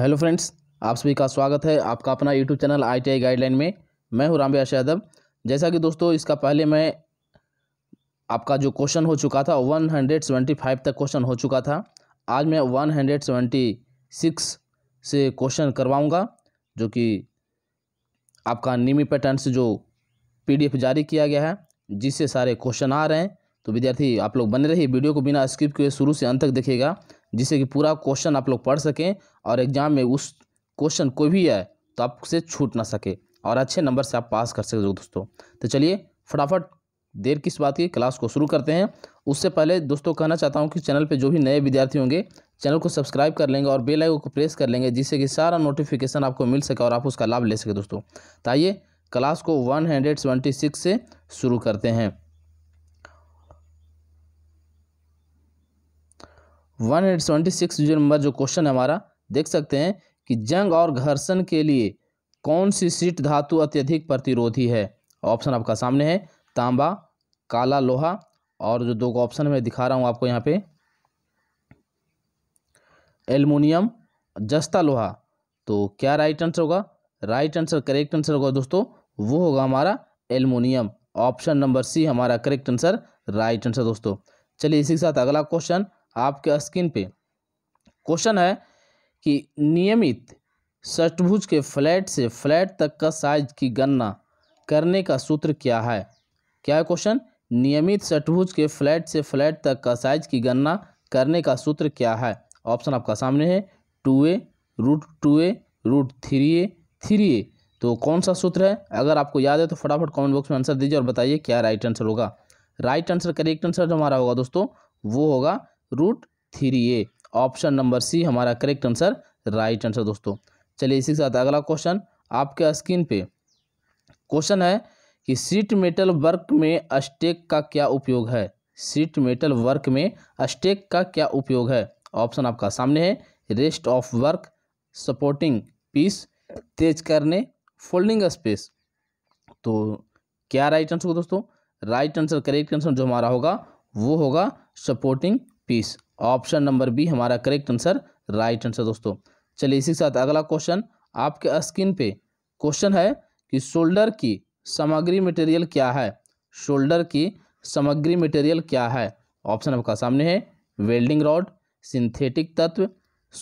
Hello friends, आप सभी का स्वागत है आपका अपना यूट्यूब चैनल आईटीआई गाइडलाइन में। मैं हूं राम व्यास यादव। जैसा कि दोस्तों इसका पहले मैं आपका जो क्वेश्चन हो चुका था 175 तक क्वेश्चन हो चुका था, आज मैं 176 से क्वेश्चन करवाऊंगा जो कि आपका नीमी पैटर्न से जो PDF जारी किया गया है जिससे सारे क्वेश्चन आ रहे हैं। तो विद्यार्थी आप लोग बने रहिए, वीडियो को बिना स्किप किए शुरू से अंत तक देखिएगा जिससे कि पूरा क्वेश्चन आप लोग पढ़ सकें और एग्जाम में उस क्वेश्चन कोई भी आए तो आपसे छूट ना सके और अच्छे नंबर से आप पास कर सके दोस्तों। तो चलिए फटाफट देर किस बात की क्लास को शुरू करते हैं। उससे पहले दोस्तों कहना चाहता हूं कि चैनल पे जो भी नए विद्यार्थी होंगे चैनल को सब्सक्राइब कर लेंगे और बेल आइकन को प्रेस कर लेंगे जिससे कि सारा नोटिफिकेशन आपको मिल सके और आप उसका लाभ ले सके दोस्तों। तो आइए क्लास को 176 से शुरू करते हैं। 176 नंबर जो क्वेश्चन है हमारा, देख सकते हैं कि जंग और घर्षण के लिए कौन सी शीट धातु अत्यधिक प्रतिरोधी है। ऑप्शन आपका सामने है तांबा, काला लोहा और जो दो ऑप्शन में दिखा रहा हूं आपको यहाँ पे एल्युमिनियम, जस्ता लोहा। तो क्या राइट आंसर होगा? राइट आंसर, करेक्ट आंसर होगा दोस्तों वो होगा हमारा एल्युमिनियम। ऑप्शन नंबर सी हमारा करेक्ट आंसर, राइट आंसर दोस्तों। चलिए इसी के साथ अगला क्वेश्चन आपके स्क्रीन पे क्वेश्चन है कि नियमित षट्भुज के फ्लैट से फ्लैट तक का साइज की गणना करने का सूत्र क्या है। क्या है क्वेश्चन? नियमित षट्भुज के फ्लैट से फ्लैट तक का साइज की गणना करने का सूत्र क्या है। ऑप्शन आपका सामने है 2a √2a √3a 3a। तो कौन सा सूत्र है? अगर आपको याद है तो फटाफट कमेंट बॉक्स में आंसर दीजिए और बताइए क्या राइट आंसर होगा। राइट आंसर, करेक्ट आंसर जो हमारा होगा दोस्तों वो होगा √3a। ऑप्शन नंबर सी हमारा करेक्ट आंसर, राइट आंसर दोस्तों। चलिए इसी के साथ अगला क्वेश्चन आपके स्क्रीन पे क्वेश्चन है कि शीट मेटल वर्क में अस्टेक का क्या उपयोग है। शीट मेटल वर्क में अस्टेक का क्या उपयोग है। ऑप्शन आपका सामने है rest of work, supporting piece, तेज करने, फोल्डिंग स्पेस। तो क्या राइट आंसर होगा दोस्तों? राइट आंसर, करेक्ट आंसर जो हमारा होगा वो होगा supporting piece. Option number B हमारा करेक्ट आंसर, राइट आंसर दोस्तों। चलिए इसी के साथ अगला क्वेश्चन आपके स्क्रीन पे क्वेश्चन है कि शोल्डर की सामग्री मटेरियल क्या है। शोल्डर की सामग्री मटेरियल क्या है। ऑप्शन आपका सामने है वेल्डिंग रॉड, सिंथेटिक तत्व,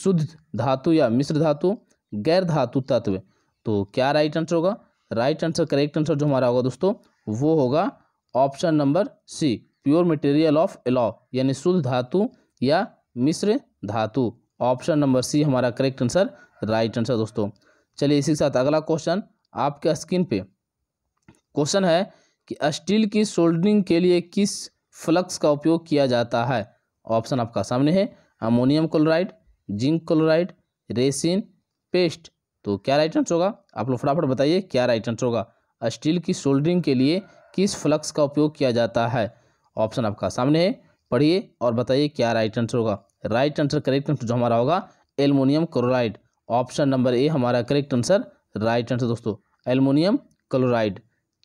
शुद्ध धातु या मिश्र धातु, गैर धातु तत्व। तो क्या राइट आंसर होगा? राइट आंसर, करेक्ट आंसर जो हमारा होगा दोस्तों वो होगा option number C, pure material of alloy यानी शुद्ध धातु या मिश्र धातु। ऑप्शन नंबर सी हमारा करेक्ट आंसर, राइट आंसर दोस्तों। चलिए इसी के साथ अगला क्वेश्चन आपके स्क्रीन पे क्वेश्चन है कि स्टील की सोल्डरिंग के लिए किस फ्लक्स का उपयोग किया जाता है। ऑप्शन आपका सामने है ammonium chloride, zinc chloride, resin paste. तो क्या राइट आंसर होगा? आप लोग फटाफट बताइए क्या राइट आंसर होगा। स्टील की सोल्डरिंग के लिए किस फ्लक्स का उपयोग किया जाता है। ऑप्शन आपका सामने है, पढ़िए और बताइए क्या राइट आंसर होगा। राइट आंसर, करेक्ट आंसर जो हमारा होगा aluminium chloride. Option number A हमारा करेक्ट आंसर, राइट आंसर दोस्तों, एल्युमिनियम क्लोराइड।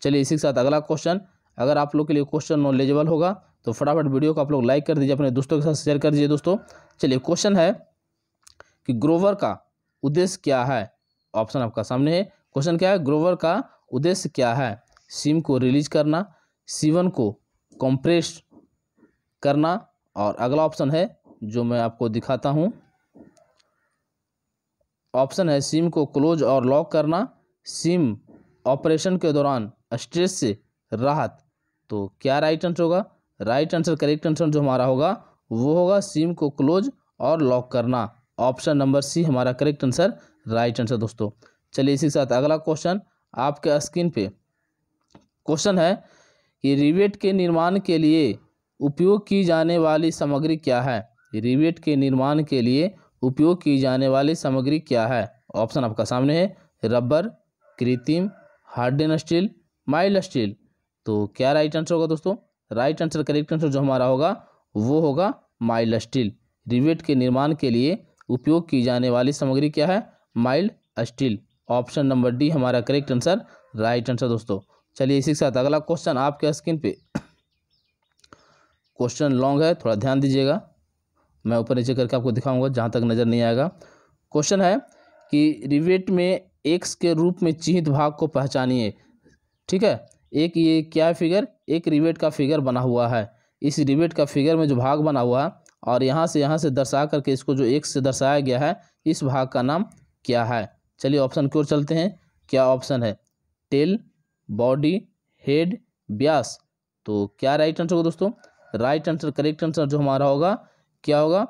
चलिए इसी के साथ अगला क्वेश्चन, अगर आप लोग के लिए क्वेश्चन नॉलेजेबल होगा तो फटाफट वीडियो को आप लोग लाइक कर दीजिए, अपने दोस्तों के साथ शेयर कर दीजिए दोस्तों। चलिए क्वेश्चन है कि ग्रोवर का उद्देश्य क्या है। ऑप्शन आपका सामने है क्वेश्चन क्या है, ग्रोवर का उद्देश्य क्या है। सीम को रिलीज करना, सीवन को कंप्रेस करना और अगला ऑप्शन है जो मैं आपको दिखाता हूँ, ऑप्शन है सीम को क्लोज और लॉक करना, सीम ऑपरेशन के दौरान स्ट्रेस से राहत। तो क्या राइट आंसर होगा? राइट आंसर, करेक्ट आंसर जो हमारा होगा वो होगा सीम को क्लोज और लॉक करना। ऑप्शन नंबर सी हमारा करेक्ट आंसर, राइट आंसर दोस्तों। चलिए इसी के साथ अगला क्वेश्चन आपके स्क्रीन पे क्वेश्चन है कि रिवेट के निर्माण के लिए उपयोग की जाने वाली सामग्री क्या है। रिवेट के निर्माण के लिए उपयोग की जाने वाली सामग्री क्या है। ऑप्शन आपका सामने है रबर, कृत्रिम, हार्डन स्टील, माइल्ड स्टील। तो क्या राइट आंसर होगा दोस्तों? राइट आंसर, करेक्ट आंसर जो हमारा होगा वो होगा माइल्ड स्टील। रिवेट के निर्माण के लिए उपयोग की जाने वाली सामग्री क्या है? Mild steel. Option number D हमारा करेक्ट आंसर, राइट आंसर दोस्तों। चलिए इसी के साथ अगला क्वेश्चन आपके स्क्रीन पे क्वेश्चन लॉन्ग है, थोड़ा ध्यान दीजिएगा, मैं ऊपर नीचे करके आपको दिखाऊंगा जहाँ तक नज़र नहीं आएगा। क्वेश्चन है कि रिवेट में एक्स के रूप में चिह्नित भाग को पहचानिए। ठीक है, एक ये क्या है फिगर, एक रिवेट का फिगर बना हुआ है। इस रिवेट का फिगर में जो भाग बना हुआ है और यहाँ से दर्शा करके इसको जो एक्स से दर्शाया गया है, इस भाग का नाम क्या है। चलिए ऑप्शन की ओर चलते हैं। क्या ऑप्शन है, टेल, बॉडी, हेड, ब्यास। तो क्या राइट आंसर होगा दोस्तों, राइट आंसर, करेक्ट आंसर जो हमारा होगा क्या होगा,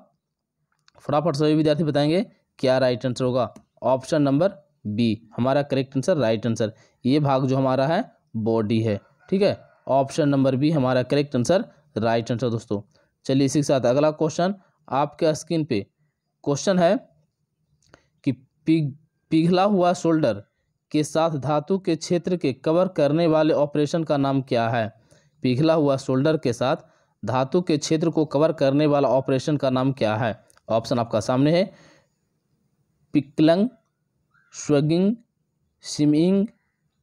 फटाफट सभी विद्यार्थी बताएंगे क्या राइट आंसर होगा। ऑप्शन नंबर बी हमारा करेक्ट आंसर, राइट आंसर। ये भाग जो हमारा है बॉडी है। ठीक है, ऑप्शन नंबर बी हमारा करेक्ट आंसर, राइट आंसर दोस्तों। चलिए इसी के साथ अगला क्वेश्चन आपके स्क्रीन पे क्वेश्चन है कि पिघला हुआ शोल्डर के साथ धातु के क्षेत्र के कवर करने वाले ऑपरेशन का नाम क्या है। पिघला हुआ शोल्डर के साथ धातु के क्षेत्र को कवर करने वाला ऑपरेशन का नाम क्या है। ऑप्शन आपका सामने है, पिकलंग, स्वगिंग, सिमिंग,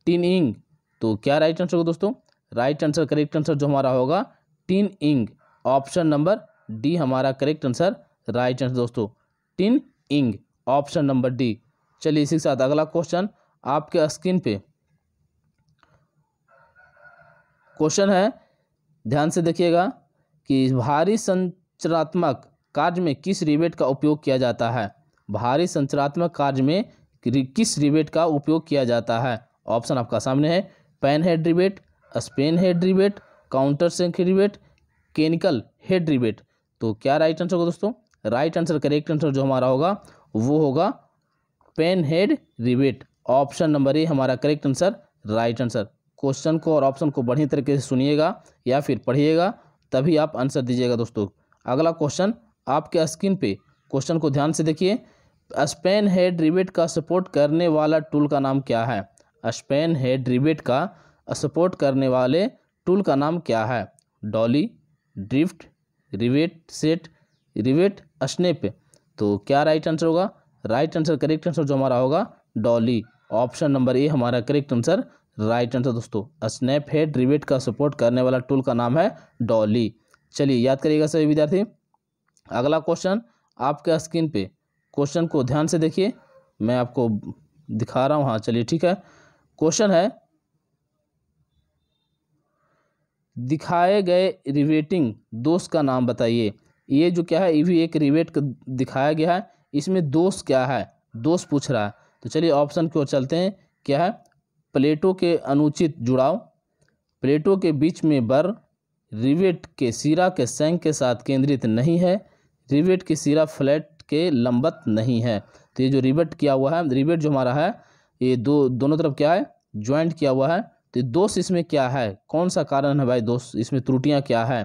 टिनिंग। तो क्या राइट आंसर होगा दोस्तों, राइट आंसर, करेक्ट आंसर जो हमारा होगा टिनिंग। ऑप्शन नंबर डी हमारा करेक्ट आंसर, राइट आंसर दोस्तों, टिनिंग, ऑप्शन नंबर डी। चलिए इसी के साथ अगला क्वेश्चन आपके स्क्रीन पे क्वेश्चन है, ध्यान से देखिएगा कि भारी संरचनात्मक कार्य में किस रिवेट का उपयोग किया जाता है। भारी संरचनात्मक कार्य में किस रिवेट का उपयोग किया जाता है। ऑप्शन आपका सामने है, पैन हेड रिवेट, स्पेन head rivet, counter sink rivet, conical head rivet. तो क्या राइट आंसर होगा दोस्तों, राइट आंसर, करेक्ट आंसर जो हमारा होगा वो होगा pan head rivet. Option number A हमारा correct answer, right answer. Question को और ऑप्शन को बढ़िया तरीके से सुनिएगा या फिर पढ़िएगा तभी आप आंसर दीजिएगा दोस्तों। अगला क्वेश्चन आपके स्क्रीन पे क्वेश्चन को ध्यान से देखिए, स्पेन हेड रिवेट का सपोर्ट करने वाला टूल का नाम क्या है। स्पेन हेड रिवेट का सपोर्ट करने वाले टूल का नाम क्या है। Dolly, drift, rivet set, rivet snap. तो क्या राइट आंसर होगा, राइट आंसर, करेक्ट आंसर जो हमारा होगा डॉली। ऑप्शन नंबर ए हमारा करेक्ट आंसर, राइट आंसर दोस्तों। स्नैप हेड रिवेट का सपोर्ट करने वाला टूल का नाम है डॉली। चलिए याद करिएगा सभी विद्यार्थी। अगला क्वेश्चन आपके स्क्रीन पे क्वेश्चन को ध्यान से देखिए, मैं आपको दिखा रहा हूँ। हाँ चलिए ठीक है, क्वेश्चन है दिखाए गए रिवेटिंग दोष का नाम बताइए। ये जो क्या है, ये भी एक रिवेट दिखाया गया है, इसमें दोष क्या है, दोष पूछ रहा है। तो चलिए ऑप्शन की ओर चलते हैं। क्या है, प्लेटों के अनुचित जुड़ाव, प्लेटों के बीच में बर, रिवेट के सिरा के सैंक के साथ केंद्रित नहीं है, रिवेट के सिरा फ्लैट के लंबत नहीं है। तो ये जो रिवेट किया हुआ है, रिवेट जो हमारा है ये दोनों तरफ क्या है, ज्वाइंट किया हुआ है। तो दोष इसमें क्या है, कौन सा कारण है भाई दोष, इसमें त्रुटियां क्या है।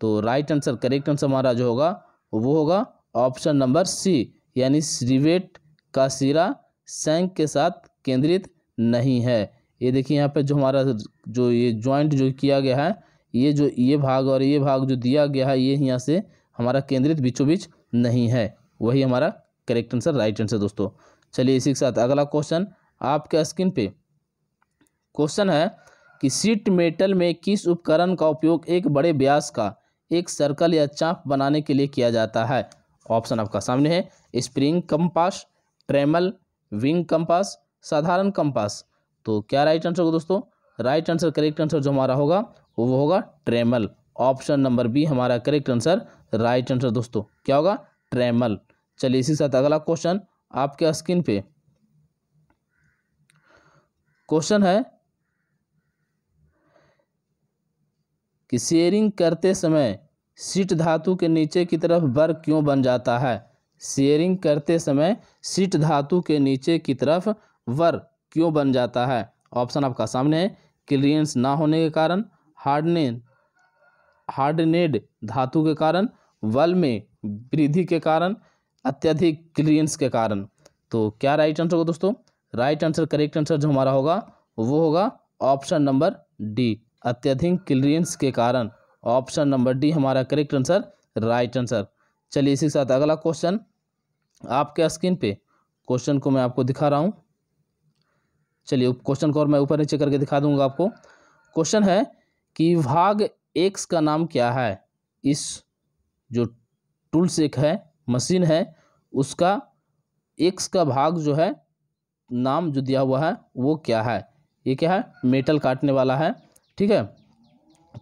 तो राइट आंसर, करेक्ट आंसर हमारा जो होगा वो होगा ऑप्शन नंबर सी, यानी रिवेट का सिरा सैंक के साथ केंद्रित नहीं है। ये देखिए यहाँ पे जो हमारा जो ये ज्वाइंट जो किया गया है, ये जो ये भाग और ये भाग जो दिया गया है, ये यहाँ से हमारा केंद्रित बीचों बीच नहीं है, वही हमारा करेक्ट आंसर, राइट आंसर दोस्तों। चलिए इसी के साथ अगला क्वेश्चन आपके स्क्रीन पे क्वेश्चन है कि शीट मेटल में किस उपकरण का उपयोग एक बड़े व्यास का एक सर्कल या चाप बनाने के लिए किया जाता है। ऑप्शन आपका सामने है, spring compass, trammel, wing compass, साधारण कंपास। तो क्या राइट आंसर होगा दोस्तों, राइट आंसर, करेक्ट आंसर जो हमारा होगा वो होगा ट्रेमल। ऑप्शन नंबर बी हमारा करेक्ट आंसर, राइट आंसर दोस्तों, क्या होगा, ट्रेमल। चलिए इसी के साथ अगला क्वेश्चन आपके स्क्रीन पे क्वेश्चन है कि शेयरिंग करते समय शीट धातु के नीचे की तरफ बर क्यों बन जाता है। शेयरिंग करते समय शीट धातु के नीचे की तरफ वर क्यों बन जाता है। ऑप्शन आपका सामने है, क्लियरेंस ना होने के कारण, हार्डनेड धातु के कारण, वल में वृद्धि के कारण, अत्यधिक क्लियरेंस के कारण। तो क्या राइट आंसर होगा दोस्तों, राइट आंसर, करेक्ट आंसर जो हमारा होगा वो होगा ऑप्शन नंबर डी, अत्यधिक क्लियरेंस के कारण। ऑप्शन नंबर डी हमारा करेक्ट आंसर, राइट आंसर। चलिए इसी के साथ अगला क्वेश्चन आपके स्क्रीन पे क्वेश्चन को मैं आपको दिखा रहा हूँ। चलिए क्वेश्चन को और मैं ऊपर नीचे करके दिखा दूंगा आपको। क्वेश्चन है कि भाग एक्स का नाम क्या है। इस जो टूल्स एक है, मशीन है, उसका एक्स का भाग जो है नाम जो दिया हुआ है वो क्या है, ये क्या है मेटल काटने वाला है। ठीक है,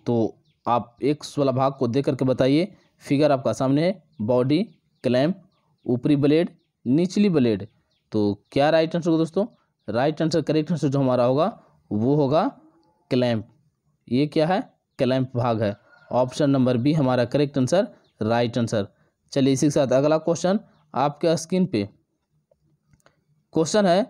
तो आप एक्स वाला भाग को देख करके बताइए। फिगर आपका सामने है, बॉडी, क्लैम्प, ऊपरी ब्लेड, निचली ब्लेड। तो क्या राइट आंसर होगा दोस्तों? राइट आंसर, करेक्ट आंसर जो हमारा होगा वो होगा क्लैम्प। ये क्या है? क्लैम्प भाग है। ऑप्शन नंबर बी हमारा करेक्ट आंसर, राइट आंसर। चलिए इसी के साथ अगला क्वेश्चन आपके स्क्रीन पे क्वेश्चन है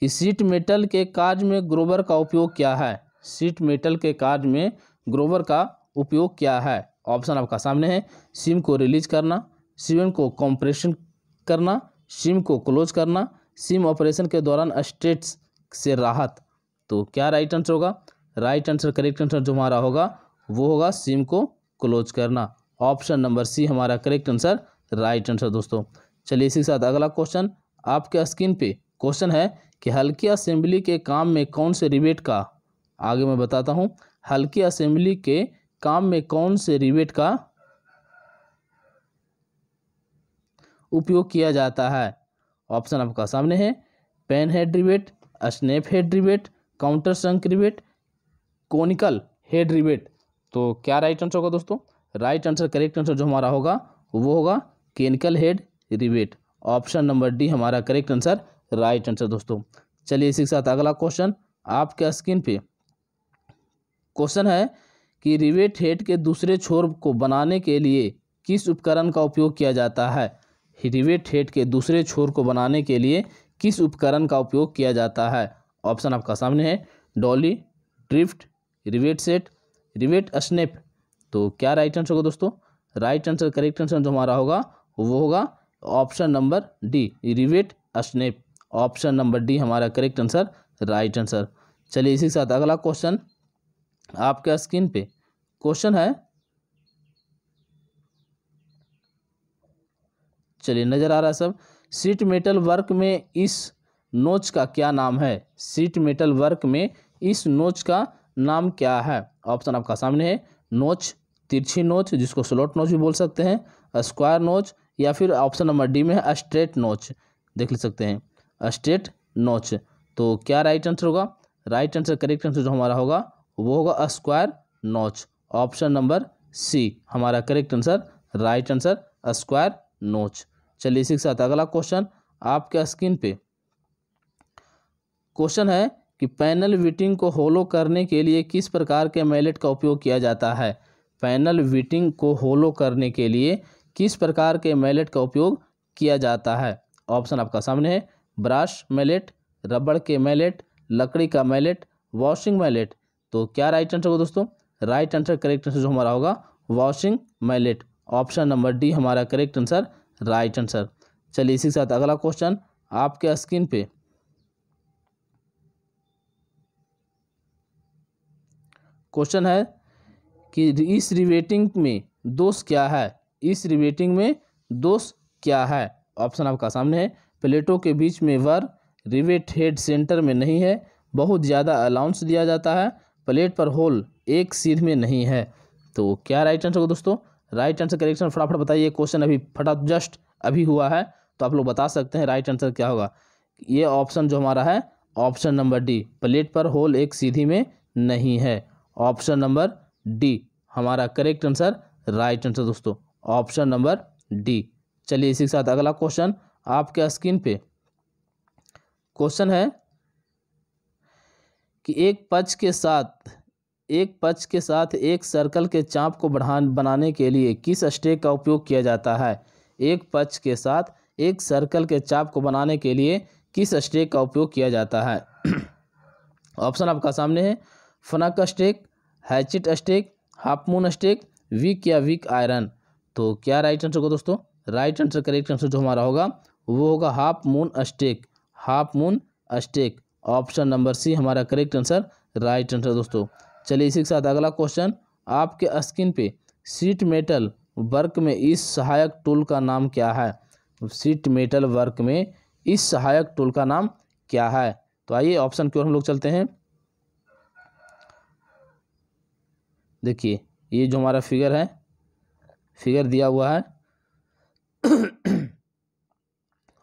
कि शीट मेटल के कार्य में ग्रोवर का उपयोग क्या है। शीट मेटल के कार्य में ग्रोवर का उपयोग क्या है? ऑप्शन आपका सामने है, सीम को रिलीज करना, सीम को कंप्रेशन करना, सीम को क्लोज करना, सीम ऑपरेशन के दौरान स्ट्रेस से राहत। तो क्या राइट आंसर होगा? राइट आंसर, करेक्ट आंसर जो हमारा होगा वो होगा सीम को क्लोज करना। ऑप्शन नंबर सी हमारा करेक्ट आंसर, राइट आंसर दोस्तों। चलिए इसी के साथ अगला क्वेश्चन आपके स्क्रीन पे क्वेश्चन है कि हल्की असेंबली के काम में कौन से रिवेट का, आगे मैं बताता हूँ, हल्की असेंबली के काम में कौन से रिवेट का उपयोग किया जाता है। ऑप्शन आपका सामने है, pan head rivet, snap head rivet, countersunk rivet, conical head rivet. तो क्या राइट आंसर होगा दोस्तों? राइट आंसर, करेक्ट आंसर जो हमारा होगा वो होगा conical head rivet. Option number D हमारा करेक्ट आंसर, राइट आंसर दोस्तों। चलिए इसी के साथ अगला क्वेश्चन आपके स्क्रीन पे क्वेश्चन है कि रिवेट हेड के दूसरे छोर को बनाने के लिए किस उपकरण का उपयोग किया जाता है। रिवेट हेड के दूसरे छोर को बनाने के लिए किस उपकरण का उपयोग किया जाता है। ऑप्शन आपका सामने है, dolly, drift, rivet set, rivet snap. तो क्या राइट आंसर होगा दोस्तों? राइट आंसर, करेक्ट आंसर जो हमारा होगा वो होगा option number D, rivet snap. Option number D हमारा करेक्ट आंसर, राइट आंसर। चलिए इसी के साथ अगला क्वेश्चन आपके स्क्रीन पे क्वेश्चन है, चलिए नज़र आ रहा है सब, शीट मेटल वर्क में इस नोच का क्या नाम है। शीट मेटल वर्क में इस नोच का नाम क्या है। ऑप्शन आपका सामने है, नोच, तिरछी नोच जिसको स्लॉट नोच भी बोल सकते हैं, स्क्वायर नोच, या फिर ऑप्शन नंबर डी में है स्ट्रेट नोच, देख ले सकते हैं स्ट्रेट नोच। तो क्या राइट आंसर होगा? राइट आंसर, करेक्ट आंसर जो हमारा होगा वो होगा स्क्वायर नोच। ऑप्शन नंबर सी हमारा correct answer, right answer square notch. चलिए इसी के साथ अगला क्वेश्चन आपके स्क्रीन पे क्वेश्चन है कि पैनल विटिंग को होलो करने के लिए किस प्रकार के मैलेट का उपयोग किया जाता है। पैनल विटिंग को होलो करने के लिए किस प्रकार के मैलेट का उपयोग किया जाता है। ऑप्शन आपका सामने है, ब्रश मैलेट, रबड़ के मैलेट, लकड़ी का मैलेट, वॉशिंग मैलेट। तो क्या राइट आंसर होगा दोस्तों? राइट आंसर, करेक्ट आंसर जो हमारा होगा washing mallet. Option number D हमारा करेक्ट आंसर, राइट आंसर। चलिए इसी के साथ अगला क्वेश्चन आपके स्क्रीन पे क्वेश्चन है कि इस रिवेटिंग में दोष क्या है। इस रिवेटिंग में दोष क्या है। ऑप्शन आपका सामने है, प्लेटों के बीच में वर, रिवेट हेड सेंटर में नहीं है, बहुत ज़्यादा अलाउंस दिया जाता है, प्लेट पर होल एक सिर में नहीं है। तो क्या राइट आंसर होगा दोस्तों? राइट आंसर, करेक्ट आंसर फटाफट बताइए, क्वेश्चन अभी फटाफट जस्ट अभी हुआ है तो आप लोग बता सकते हैं राइट आंसर क्या होगा। ये ऑप्शन जो हमारा है ऑप्शन नंबर डी, प्लेट पर होल एक सीधी में नहीं है। ऑप्शन नंबर डी हमारा करेक्ट आंसर, राइट आंसर दोस्तों, ऑप्शन नंबर डी। चलिए इसी के साथ अगला क्वेश्चन आपके स्क्रीन पे क्वेश्चन है कि एक पच के साथ एक सर्कल के चाप को बनाने के लिए किस स्टेक का उपयोग किया जाता है। एक पच के साथ एक सर्कल के चाप को बनाने के लिए किस स्टेक का उपयोग किया जाता है। ऑप्शन आपका सामने है, funnel stake, hatchet stake, half moon stake, Wick या विक आयरन। तो क्या राइट आंसर होगा दोस्तों? राइट आंसर, करेक्ट आंसर जो हमारा होगा वो होगा half moon stake, half moon stake. Option number C हमारा करेक्ट आंसर, राइट आंसर दोस्तों। चलिए इसी के साथ अगला क्वेश्चन आपके स्क्रीन पे शीट मेटल वर्क में इस सहायक टूल का नाम क्या है। शीट मेटल वर्क में इस सहायक टूल का नाम क्या है। तो आइए ऑप्शन की ओर हम लोग चलते हैं। देखिए ये जो हमारा फिगर है, फिगर दिया हुआ है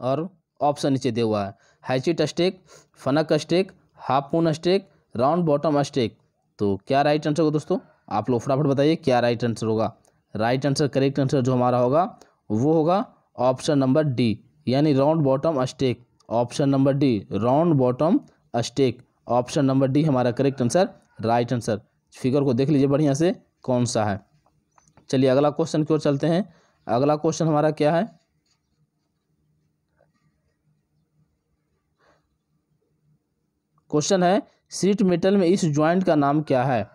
और ऑप्शन नीचे दिया हुआ है, hatchet stake, funnel stake, half moon stake, round bottom stake. तो क्या राइट आंसर होगा दोस्तों, आप लोग फटाफट बताइए क्या राइट आंसर होगा। राइट आंसर, करेक्ट आंसर जो हमारा होगा वो होगा ऑप्शन नंबर डी, यानी round bottom stake. Option number D, round bottom stake. Option number D हमारा correct answer, right answer. Figure को देख लीजिए बढ़िया से कौन सा है। चलिए अगला क्वेश्चन की ओर चलते हैं। अगला क्वेश्चन हमारा क्या है, क्वेश्चन है शीट मेटल में इस ज्वाइंट का नाम क्या है।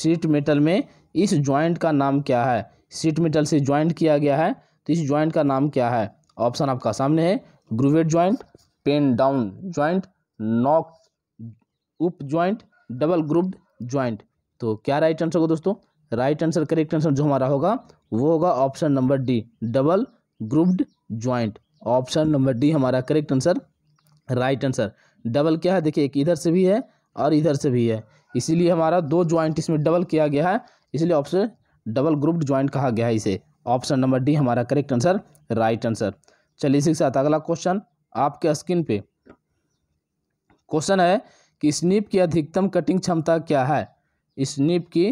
शीट मेटल में इस ज्वाइंट का नाम क्या है। शीट मेटल से ज्वाइंट किया गया है तो इस ज्वाइंट का नाम क्या है। ऑप्शन आपका सामने है, grooved joint, pen down joint, knock up joint, double grooved joint. तो क्या राइट आंसर होगा दोस्तों, राइट आंसर, करेक्ट आंसर जो हमारा होगा वो होगा option number D, double grooved joint. Option number D हमारा correct answer, right answer. Double क्या है, देखिए एक इधर से भी है और इधर से भी है, इसीलिए हमारा दो ज्वाइंट इसमें डबल किया गया है, इसलिए ऑप्शन डबल ग्रुप्ड ज्वाइंट कहा गया है इसे। ऑप्शन नंबर डी हमारा करेक्ट आंसर, राइट आंसर। चलिए इसी के साथ अगला क्वेश्चन आपके स्क्रीन पे। क्वेश्चन है कि स्निप की अधिकतम कटिंग क्षमता क्या है। स्निप की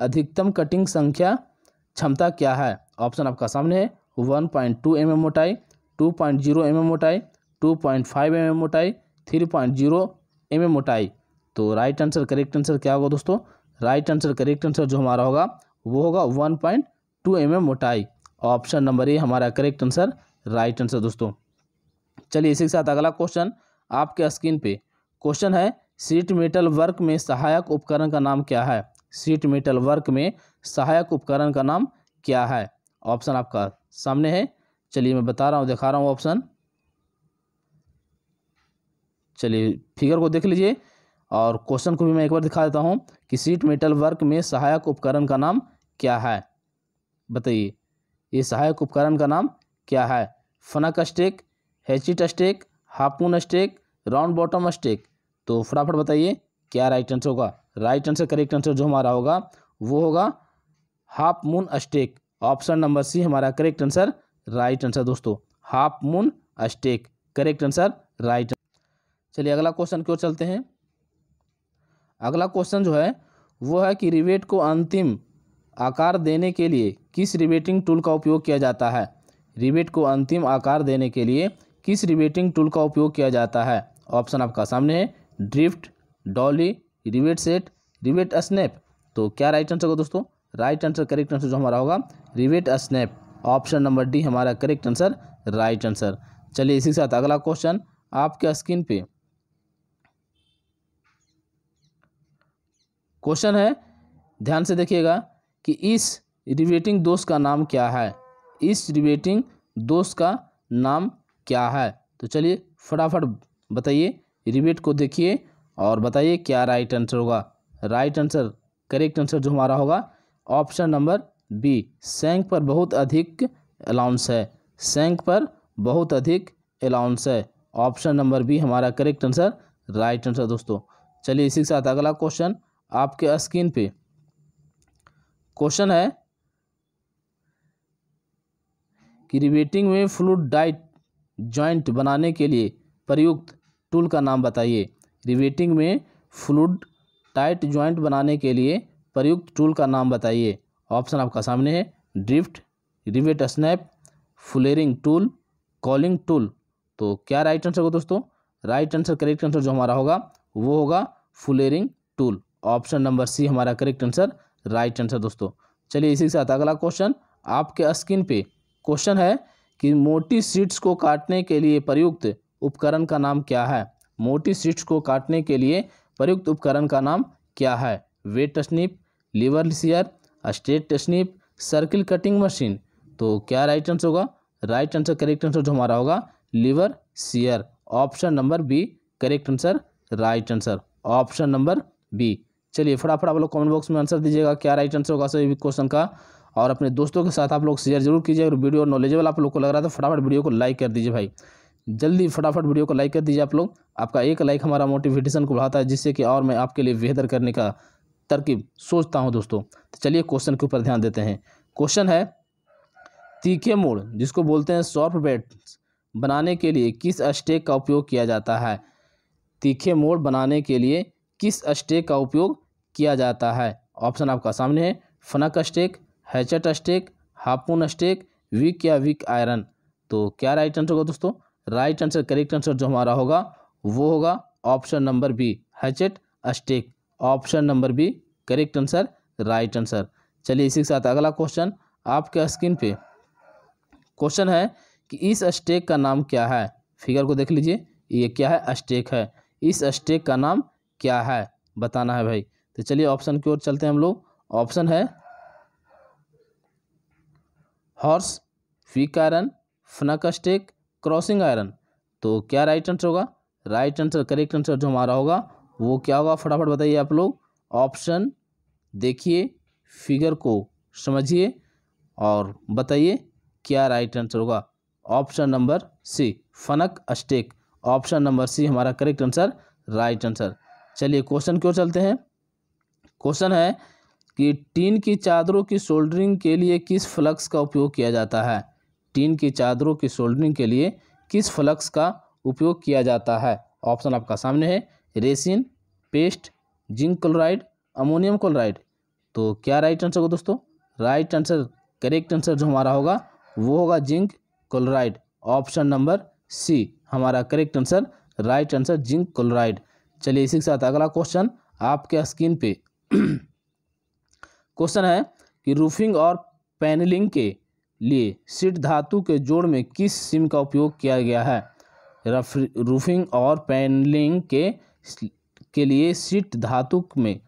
अधिकतम कटिंग संख्या क्षमता क्या है। ऑप्शन आपका सामने है, 1.2 mm मोटाई, 2.0 mm मोटाई, 2.5 mm मोटाई, 3.0 mm मोटाई। तो राइट आंसर, करेक्ट आंसर क्या होगा दोस्तों, राइट आंसर, करेक्ट आंसर जो हमारा होगा वो होगा 1.2 mm मोटाई। ऑप्शन नंबर ए हमारा करेक्ट आंसर, राइट आंसर दोस्तों। चलिए इसी के साथ अगला क्वेश्चन आपके स्क्रीन पे। क्वेश्चन है शीट मेटल वर्क में सहायक उपकरण का नाम क्या है। शीट मेटल वर्क में सहायक उपकरण का नाम क्या है। ऑप्शन आपका सामने है, चलिए मैं बता रहा हूँ, दिखा रहा हूँ ऑप्शन। चलिए फिगर को देख लीजिए और क्वेश्चन को भी मैं एक बार दिखा देता हूँ कि शीट मेटल वर्क में सहायक उपकरण का नाम क्या है। बताइए ये सहायक उपकरण का नाम क्या है। Funnel stake, hatchet stake, half moon stake, round bottom stake. तो फटाफट बताइए क्या राइट आंसर होगा। राइट आंसर, करेक्ट आंसर जो हमारा होगा वो होगा half moon stake. Option number C हमारा करेक्ट आंसर, राइट आंसर दोस्तों। Half moon stake, correct answer, right. चलिए अगला क्वेश्चन की ओर चलते हैं। अगला क्वेश्चन जो है वो है कि रिवेट को अंतिम आकार देने के लिए किस रिवेटिंग टूल का उपयोग किया जाता है। रिवेट को अंतिम आकार देने के लिए किस रिवेटिंग टूल का उपयोग किया जाता है। ऑप्शन आपका सामने है, drift, dolly, rivet set, rivet snap. तो क्या राइट आंसर होगा दोस्तों, राइट आंसर, करेक्ट आंसर जो हमारा होगा rivet snap. Option number D हमारा करेक्ट आंसर, राइट आंसर। चलिए इसी के साथ अगला क्वेश्चन आपके स्क्रीन पे। क्वेश्चन है, ध्यान से देखिएगा कि इस रिवेटिंग दोष का नाम क्या है। इस रिवेटिंग दोष का नाम क्या है। तो चलिए फटाफट बताइए, रिवेट को देखिए और बताइए क्या राइट आंसर होगा। राइट आंसर, करेक्ट आंसर जो हमारा होगा ऑप्शन नंबर बी, सैंक पर बहुत अधिक अलाउंस है। सैंक पर बहुत अधिक अलाउंस है। ऑप्शन नंबर बी हमारा करेक्ट आंसर, राइट आंसर दोस्तों। चलिए इसी के साथ अगला क्वेश्चन आपके स्क्रीन पे। क्वेश्चन है कि रिवेटिंग में फ्लूइड डाइट जॉइंट बनाने के लिए प्रयुक्त टूल का नाम बताइए। रिवेटिंग में फ्लूइड टाइट जॉइंट बनाने के लिए प्रयुक्त टूल का नाम बताइए। ऑप्शन आपका सामने है, drift, rivet snap, flaring tool, caulking tool. तो क्या राइट आंसर होगा दोस्तों, राइट आंसर, करेक्ट आंसर जो हमारा होगा वो होगा flaring tool. Option number C हमारा करेक्ट आंसर, राइट आंसर दोस्तों। चलिए इसी के साथ अगला क्वेश्चन आपके स्क्रीन पे। क्वेश्चन है कि मोटी शीट्स को काटने के लिए प्रयुक्त उपकरण का नाम क्या है। मोटी शीट्स को काटने के लिए प्रयुक्त उपकरण का नाम क्या है। Wet snip, lever shear, straight snip, circle cutting machine. तो क्या राइट आंसर होगा, राइट आंसर, करेक्ट आंसर जो हमारा होगा lever shear. Option number B correct answer, right answer, option number B. चलिए फटाफट आप लोग कमेंट बॉक्स में आंसर दीजिएगा क्या राइट आंसर होगा सभी क्वेश्चन का, और अपने दोस्तों के साथ आप लोग शेयर जरूर कीजिए। अगर वीडियो नॉलेजेबल आप लोग को लग रहा था, फटाफट वीडियो को लाइक कर दीजिए भाई, जल्दी फटाफट वीडियो को लाइक कर दीजिए आप लोग। आपका एक लाइक हमारा मोटिवेशन को बढ़ाता है, जिससे कि और मैं आपके लिए बेहतर करने का तरकीब सोचता हूं दोस्तों। तो चलिए क्वेश्चन के ऊपर ध्यान देते हैं। क्वेश्चन है, तीखे मोड़ जिसको बोलते हैं शॉर्प बेड्स, बनाने के लिए किस स्टेक का उपयोग किया जाता है। तीखे मोड़ बनाने के लिए किस स्टेक का उपयोग किया जाता है। ऑप्शन आपका सामने है funnel stake, hatchet stake, half moon stake, Wick या विक आयरन। तो क्या राइट आंसर होगा दोस्तों? राइट आंसर, करेक्ट आंसर जो हमारा होगा वो होगा option number B, hatchet stake. Option number B correct answer, right answer. चलिए इसी के साथ अगला क्वेश्चन आपके स्क्रीन पे क्वेश्चन है कि इस स्टेक का नाम क्या है। फिगर को देख लीजिए, ये क्या है स्टेक है, इस स्टेक का नाम क्या है बताना है भाई। तो चलिए ऑप्शन की ओर चलते हैं हम लोग। ऑप्शन है horse, Wick iron, funnel stake, crossing iron. तो क्या राइट आंसर होगा? राइट आंसर, करेक्ट आंसर जो हमारा होगा वो क्या होगा फटाफट बताइए आप लोग। ऑप्शन देखिए, फिगर को समझिए और बताइए क्या राइट आंसर होगा। Option number C, funnel stake. Option number C हमारा करेक्ट आंसर, राइट आंसर। चलिए क्वेश्चन क्यों चलते हैं। क्वेश्चन है कि टीन की चादरों की सोल्डरिंग के लिए किस फ्लक्स का उपयोग किया जाता है। टीन की चादरों की सोल्डरिंग के लिए किस फ्लक्स का उपयोग किया जाता है। ऑप्शन आपका सामने है resin, paste, zinc chloride, ammonium chloride. तो क्या राइट आंसर होगा दोस्तों? राइट आंसर, करेक्ट आंसर जो हमारा होगा वो होगा zinc chloride. Option number C हमारा correct answer, right answer zinc chloride. चलिए इसी के साथ अगला क्वेश्चन आपके स्क्रीन पे क्वेश्चन है कि रूफिंग और पैनलिंग के लिए सीट धातु के जोड़ में किस सिम का उपयोग किया गया है। रूफिंग और पैनलिंग के लिए सीट धातु में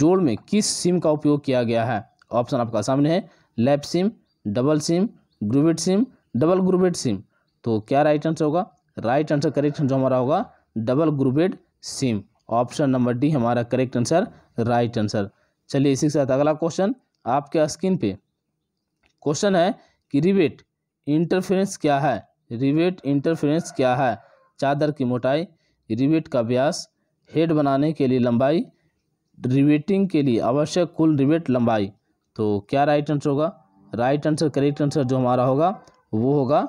जोड़ में किस सिम का उपयोग किया गया है। ऑप्शन आपका सामने है lap seam, double seam, grooved seam, double grooved seam. तो क्या राइट आंसर होगा? राइट आंसर, करेक्ट जो हमारा होगा double grooved seam. Option number D हमारा करेक्ट आंसर, राइट आंसर। चलिए इसी के साथ अगला क्वेश्चन आपके स्क्रीन पे क्वेश्चन है कि रिवेट इंटरफेरेंस क्या है। रिवेट इंटरफेरेंस क्या है। चादर की मोटाई, रिवेट का व्यास, हेड बनाने के लिए लंबाई, रिवेटिंग के लिए आवश्यक कुल रिवेट लंबाई। तो क्या राइट आंसर होगा? राइट आंसर, करेक्ट आंसर जो हमारा होगा वो होगा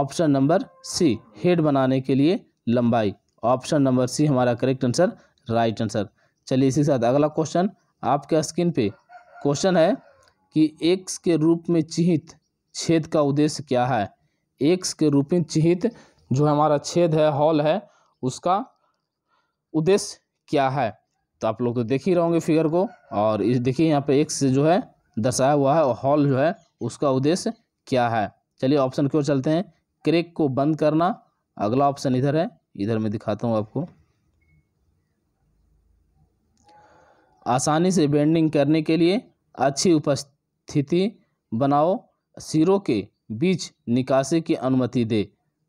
ऑप्शन नंबर सी, हेड बनाने के लिए लंबाई। ऑप्शन नंबर सी हमारा करेक्ट आंसर, राइट आंसर। चलिए इसी के साथ अगला क्वेश्चन आपके स्क्रीन पे क्वेश्चन है कि एक्स के रूप में चिहित छेद का उद्देश्य क्या है। एक्स के रूप में चिहित जो हमारा छेद है, हॉल है, उसका उद्देश्य क्या है। तो आप लोग तो देख ही रहोगे फिगर को, और देखिए यहाँ पे एक्स जो है दर्शाया हुआ है और हॉल जो है उसका उद्देश्य क्या है। चलिए ऑप्शन की ओर चलते हैं। क्रेक को बंद करना, अगला ऑप्शन इधर है, इधर मैं दिखाता हूँ आपको। आसानी से बेंडिंग करने के लिए अच्छी उपस्थिति बनाओ, सिरों के बीच निकासी की अनुमति दे।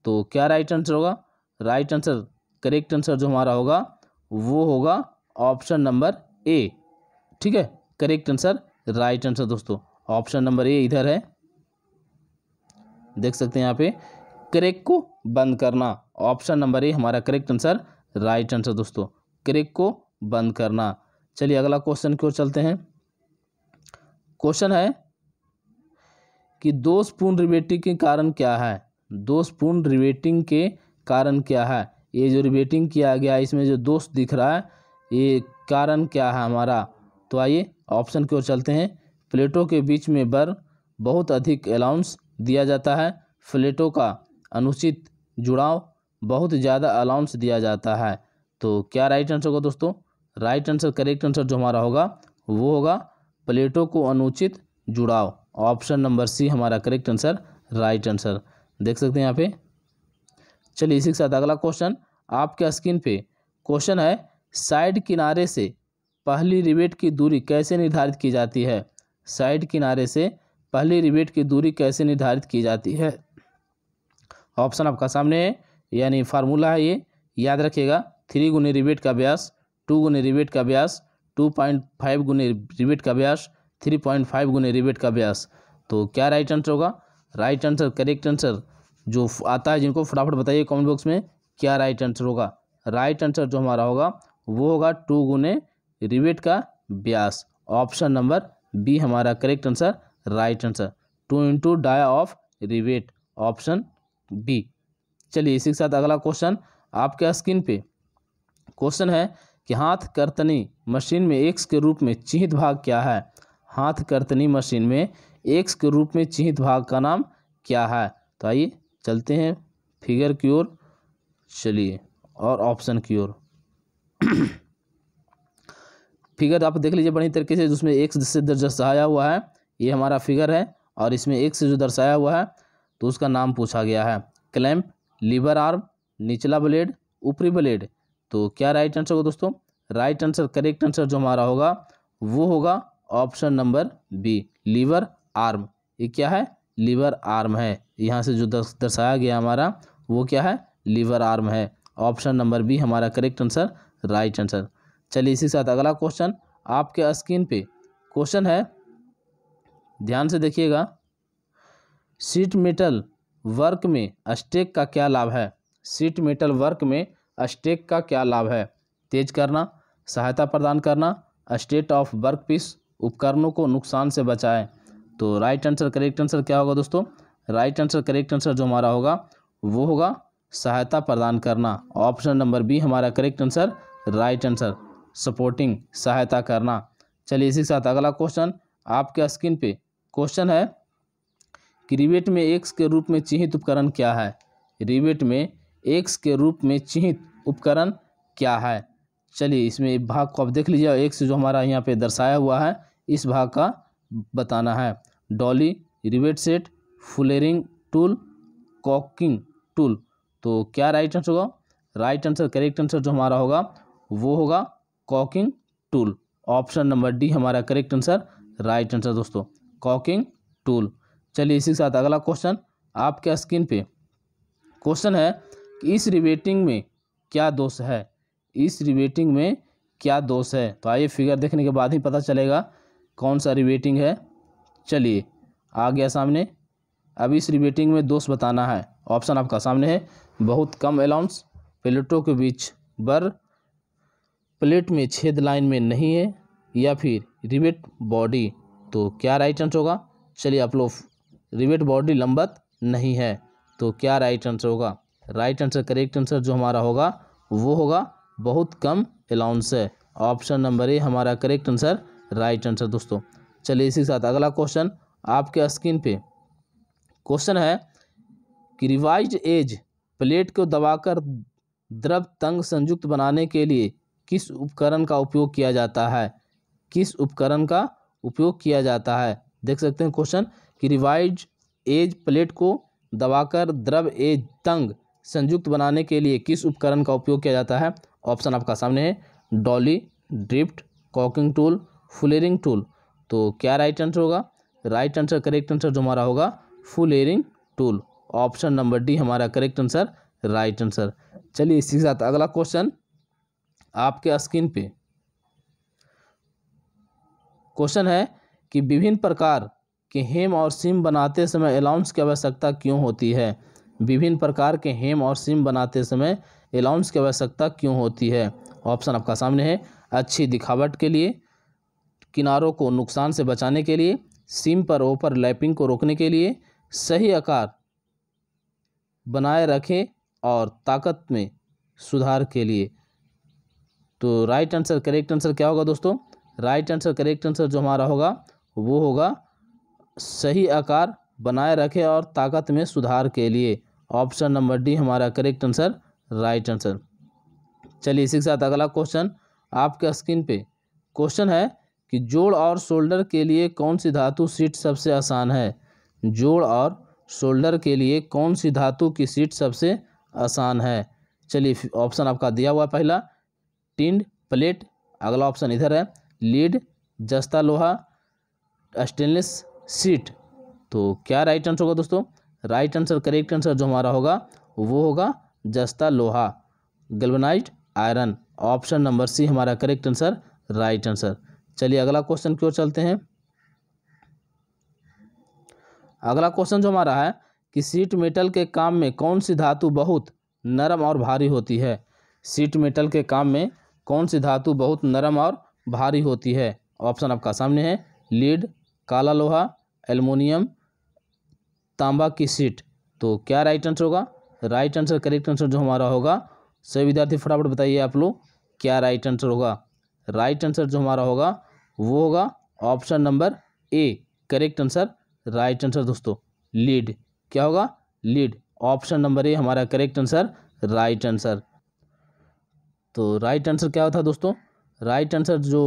तो क्या राइट आंसर होगा? राइट आंसर, करेक्ट आंसर जो हमारा होगा वो होगा ऑप्शन नंबर ए। ठीक है, करेक्ट आंसर, राइट आंसर दोस्तों। ऑप्शन नंबर ए इधर है, देख सकते हैं यहाँ पे, क्रेक को बंद करना। ऑप्शन नंबर ए हमारा करेक्ट आंसर, राइट आंसर दोस्तों, क्रेक को बंद करना। चलिए अगला क्वेश्चन की ओर चलते हैं। क्वेश्चन है कि दोषपूर्ण रिवेटिंग के कारण क्या है। दोषपूर्ण रिवेटिंग के कारण क्या है। ये जो रिवेटिंग किया गया इसमें जो दोष दिख रहा है ये कारण क्या है हमारा। तो आइए ऑप्शन की ओर चलते हैं। प्लेटों के बीच में बर बहुत अधिक अलाउंस दिया जाता है, प्लेटों का अनुचित जुड़ाव, बहुत ज़्यादा अलाउंस दिया जाता है। तो क्या राइट आंसर होगा दोस्तों? राइट आंसर, करेक्ट आंसर जो हमारा होगा वो होगा प्लेटों को अनुचित जुड़ाव। ऑप्शन नंबर सी हमारा करेक्ट आंसर, राइट आंसर, देख सकते हैं यहाँ पे। चलिए इसी के साथ अगला क्वेश्चन आपके स्क्रीन पे क्वेश्चन है साइड किनारे से पहली रिवेट की दूरी कैसे निर्धारित की जाती है। साइड किनारे से पहली रिवेट की दूरी कैसे निर्धारित की जाती है। ऑप्शन आपका सामने है, यानी फार्मूला है ये, याद रखिएगा 3 गुने रिवेट का व्यास, 2 गुने रिवेट का व्यास, 2.5 गुने रिवेट का व्यास, 3.5 गुने रिवेट का व्यास। तो क्या राइट आंसर होगा? राइट आंसर, करेक्ट आंसर जो आता है जिनको फटाफट बताइए कमेंट बॉक्स में क्या राइट आंसर होगा। राइट आंसर जो हमारा होगा वो होगा 2 गुने रिवेट का व्यास। ऑप्शन नंबर बी हमारा correct answer, right answer, 2 × dia of rivet. Option B चलिए इसी के साथ अगला क्वेश्चन आपके स्क्रीन पे क्वेश्चन है कि हाथ कर्तनी मशीन में एक्स के रूप में चिन्हित भाग क्या है। हाथ कर्तनी मशीन में एक्स के रूप में चिन्हित भाग का नाम क्या है। तो आइए चलते हैं फिगर की ओर, चलिए और ऑप्शन की ओर। फिगर आप देख लीजिए बड़ी तरीके से, जिसमें एक्स से दर्शाया हुआ है, ये हमारा फिगर है और इसमें एक्स से जो दर्शाया हुआ है तो उसका नाम पूछा गया है। क्लैंप, लीवर आर्म, निचला ब्लेड, ऊपरी ब्लेड। तो क्या राइट आंसर होगा दोस्तों? राइट आंसर, करेक्ट आंसर जो हमारा होगा वो होगा option number B, lever arm. ये क्या है? लीवर आर्म है। यहाँ से जो दर्शाया गया हमारा वो क्या है? लीवर आर्म है। ऑप्शन नंबर बी हमारा करेक्ट आंसर, राइट आंसर। चलिए इसी के साथ अगला क्वेश्चन आपके स्क्रीन पे क्वेश्चन है, ध्यान से देखिएगा। शीट मेटल वर्क में स्टेक का क्या लाभ है। शीट मेटल वर्क में स्टेक का क्या लाभ है। तेज करना, सहायता प्रदान करना, स्टेट ऑफ वर्क पीस, उपकरणों को नुकसान से बचाएं। तो राइट आंसर, करेक्ट आंसर क्या होगा दोस्तों? राइट आंसर, करेक्ट आंसर जो हमारा होगा वो होगा सहायता प्रदान करना। ऑप्शन नंबर बी हमारा correct answer, right answer, supporting, सहायता करना। चलिए इसी के साथ अगला क्वेश्चन आपके स्क्रीन पे क्वेश्चन है कि रिवेट में एक्स के रूप में चिन्हित उपकरण क्या है। रिवेट में एक्स के रूप में चिन्हित उपकरण क्या है। चलिए इसमें भाग को आप देख लीजिए और एक्स जो हमारा यहाँ पे दर्शाया हुआ है इस भाग का बताना है। Dolly, rivet set, fullering tool, caulking tool. तो क्या राइट आंसर होगा? राइट आंसर, करेक्ट आंसर जो हमारा होगा वो होगा caulking tool. Option number D हमारा करेक्ट आंसर, राइट आंसर दोस्तों, कॉकिंग टूल। चलिए इसी के साथ अगला क्वेश्चन आपके स्क्रीन पे क्वेश्चन है कि इस रिवेटिंग में क्या दोष है। इस रिवेटिंग में क्या दोष है। तो आइए फिगर देखने के बाद ही पता चलेगा कौन सा रिवेटिंग है। चलिए आ गया सामने। अब इस रिवेटिंग में दोष बताना है। ऑप्शन आपका सामने है। बहुत कम अलाउंस, प्लेटों के बीच बर, प्लेट में छेद लाइन में नहीं है, या फिर रिवेट बॉडी। तो क्या राइट आंसर होगा? चलिए आप लोग, रिवेट बॉडी लंबत नहीं है। तो क्या राइट आंसर होगा? राइट आंसर, करेक्ट आंसर जो हमारा होगा वो होगा बहुत कम अलाउंस है। ऑप्शन नंबर ए हमारा करेक्ट आंसर, राइट आंसर दोस्तों। चलिए इसी के साथ अगला क्वेश्चन आपके स्क्रीन पे क्वेश्चन है कि रिवाइज एज प्लेट को दबाकर द्रव तंग संयुक्त बनाने के लिए किस उपकरण का उपयोग किया जाता है। किस उपकरण का उपयोग किया जाता है। देख सकते हैं क्वेश्चन कि रिवाइज एज प्लेट को दबाकर द्रव एज तंग संयुक्त बनाने के लिए किस उपकरण का उपयोग किया जाता है। ऑप्शन आपका सामने है। Dolly, drift, caulking tool, fullering tool. तो क्या राइट आंसर होगा? राइट आंसर, करेक्ट आंसर जो हमारा होगा fullering tool. Option number D हमारा करेक्ट आंसर, राइट आंसर। चलिए इसी के साथ अगला क्वेश्चन आपके स्क्रीन पे क्वेश्चन है कि विभिन्न प्रकार के हेम और सीम बनाते समय अलाउंस की आवश्यकता क्यों होती है। विभिन्न प्रकार के हेम और सीम बनाते समय अलाउंस की आवश्यकता क्यों होती है। ऑप्शन आपका सामने है। अच्छी दिखावट के लिए, किनारों को नुकसान से बचाने के लिए, सीम पर ओवरलैपिंग को रोकने के लिए, सही आकार बनाए रखें और ताकत में सुधार के लिए। तो राइट आंसर, करेक्ट आंसर क्या होगा दोस्तों? राइट आंसर, करेक्ट आंसर जो हमारा होगा वो होगा सही आकार बनाए रखें और ताकत में सुधार के लिए। ऑप्शन नंबर डी हमारा करेक्ट आंसर, राइट आंसर। चलिए इसी के साथ अगला क्वेश्चन आपके स्क्रीन पे क्वेश्चन है कि जोड़ और शोल्डर के लिए कौन सी धातु सीट सबसे आसान है। जोड़ और शोल्डर के लिए कौन सी धातु की सीट सबसे आसान है। चलिए ऑप्शन आपका दिया हुआ पहला टिंड, प्लेट, अगला ऑप्शन इधर है लीड, जस्ता लोहा, स्टेनलेस सीट। तो क्या राइट आंसर होगा दोस्तों? राइट आंसर, करेक्ट आंसर जो हमारा होगा वो होगा जस्ता लोहा, galvanised iron. Option number C हमारा करेक्ट आंसर, राइट आंसर। चलिए अगला क्वेश्चन की ओर चलते हैं। अगला क्वेश्चन जो हमारा है कि शीट मेटल के काम में कौन सी धातु बहुत नरम और भारी होती है। शीट मेटल के काम में कौन सी धातु बहुत नरम और भारी होती है। ऑप्शन आपका सामने है। लीड, काला लोहा, एल्युमिनियम, तांबा की शीट। तो क्या राइट आंसर होगा? राइट आंसर, करेक्ट आंसर जो हमारा होगा, सभी विद्यार्थी फटाफट बताइए आप लोग क्या राइट आंसर होगा। राइट आंसर जो हमारा होगा वो होगा option number A, correct answer, right answer दोस्तों लीड, क्या होगा लीड, ऑप्शन नंबर ए हमारा करेक्ट आंसर, राइट आंसर। तो राइट आंसर क्या था दोस्तों, राइट आंसर जो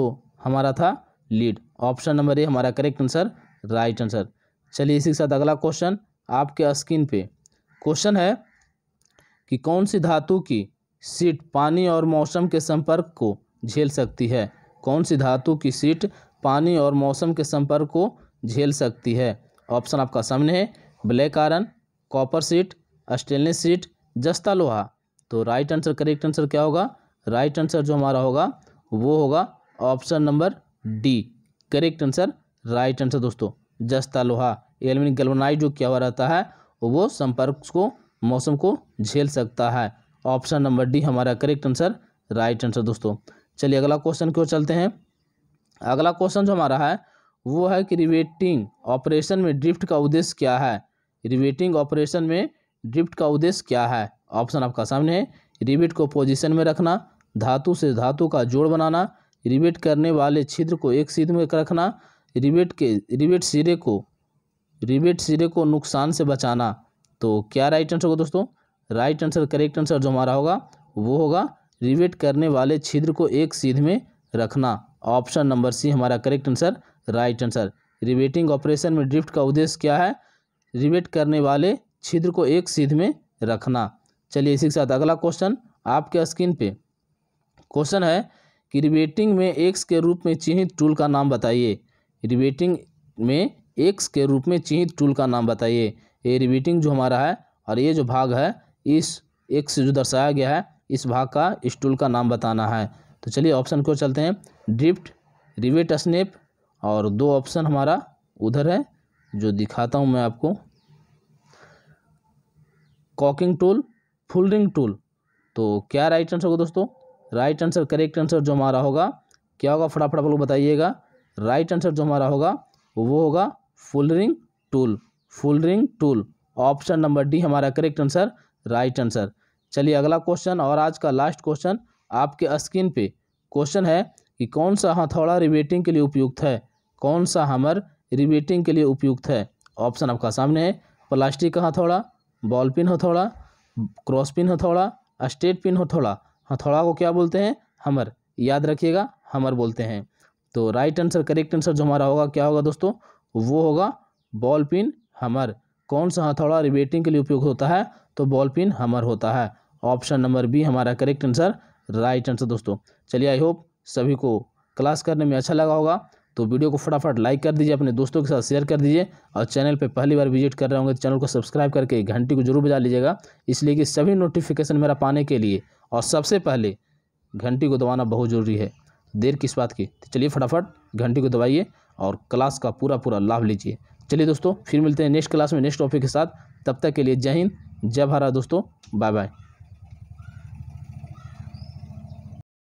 हमारा था लीड, ऑप्शन नंबर ए हमारा करेक्ट आंसर, राइट आंसर। चलिए इसी के साथ अगला क्वेश्चन आपके स्क्रीन पे क्वेश्चन है कि कौन सी धातु की शीट पानी और मौसम के संपर्क को झेल सकती है। कौन सी धातु की शीट पानी और मौसम के संपर्क को झेल सकती है। ऑप्शन आपका सामने है black iron, copper sheet, stainless sheet, जस्ता लोहा। तो राइट आंसर, करेक्ट आंसर क्या होगा, राइट आंसर जो हमारा होगा वो होगा option number D, correct answer, right answer दोस्तों जस्ता लोहा। एल्युमिनियम गैल्वनाइज्ड जो क्या हुआ रहता है वो संपर्क को, मौसम को झेल सकता है। ऑप्शन नंबर डी हमारा करेक्ट आंसर, राइट आंसर दोस्तों। चलिए अगला क्वेश्चन की ओर चलते हैं। अगला क्वेश्चन जो हमारा है वो है कि रिवेटिंग ऑपरेशन में ड्रिफ्ट का उद्देश्य क्या है। रिवेटिंग ऑपरेशन में ड्रिफ्ट का उद्देश्य क्या है। ऑप्शन आपका सामने है रिवेट को पोजीशन में रखना, धातु से धातु का जोड़ बनाना, रिवेट करने वाले छिद्र को एक सीध में रखना, रिवेट सिरे को नुकसान से बचाना। तो क्या राइट आंसर होगा दोस्तों, राइट आंसर, करेक्ट आंसर जो हमारा होगा वो होगा रिवेट करने वाले छिद्र को एक सीध में रखना। ऑप्शन नंबर सी हमारा correct answer, right answer. Riveting operation में ड्रिफ्ट का उद्देश्य क्या है, रिवेट करने वाले छिद्र को एक सीध में रखना। चलिए इसी के साथ अगला क्वेश्चन आपके स्क्रीन पे क्वेश्चन है कि रिवेटिंग में एक्स के रूप में चिन्हित टूल का नाम बताइए। रिवेटिंग में एक्स के रूप में चिन्हित टूल का नाम बताइए। ये रिवेटिंग जो हमारा है और ये जो भाग है इस एक्स जो दर्शाया गया है इस भाग का, इस टूल का नाम बताना है। तो चलिए ऑप्शन को चलते हैं ड्रिफ्ट, रिवेट स्नेप, और दो ऑप्शन हमारा उधर है जो दिखाता हूं मैं आपको, कॉकिंग टूल, फोल्डिंग टूल। तो क्या राइट आंसर होगा दोस्तों, राइट आंसर, करेक्ट आंसर जो हमारा होगा क्या होगा, फटाफट आप लोग बताइएगा। राइट आंसर जो हमारा होगा वो होगा folding tool, folding tool, option number D हमारा करेक्ट आंसर, राइट आंसर। चलिए अगला क्वेश्चन और आज का लास्ट क्वेश्चन आपके स्क्रीन पे क्वेश्चन है कि कौन सा हथौड़ा रिवेटिंग के लिए उपयुक्त है। कौन सा हैमर रिवेटिंग के लिए उपयुक्त है। ऑप्शन आपका सामने है प्लास्टिक का हथौड़ा, बॉल पिन हथौड़ा, क्रॉस पिन हथौड़ा, स्ट्रेट पिन हथौड़ा। हथौड़ा को क्या बोलते हैं, हैमर, याद रखिएगा हैमर बोलते हैं। तो राइट आंसर, करेक्ट आंसर जो हमारा होगा क्या होगा दोस्तों, वो होगा बॉल पिन हैमर। कौन सा हथौड़ा रिवेटिंग के लिए उपयोग होता है, तो बॉल पिन हैमर होता है। ऑप्शन नंबर बी हमारा करेक्ट आंसर, राइट आंसर दोस्तों। चलिए आई होप सभी को क्लास करने में अच्छा लगा होगा। तो वीडियो को फटाफट लाइक कर दीजिए, अपने दोस्तों के साथ शेयर कर दीजिए, और चैनल पे पहली बार विजिट कर रहे होंगे तो चैनल को सब्सक्राइब करके घंटी को जरूर बजा लीजिएगा, इसलिए कि सभी नोटिफिकेशन मेरा पाने के लिए, और सबसे पहले घंटी को दबाना बहुत ज़रूरी है। देर किस बात की, तो चलिए फटाफट घंटी को दबाइए और क्लास का पूरा पूरा लाभ लीजिए। चलिए दोस्तों, फिर मिलते हैं नेक्स्ट क्लास में नेक्स्ट टॉपिक के साथ। तब तक के लिए जय हिंद, जय भारत दोस्तों, बाय बाय।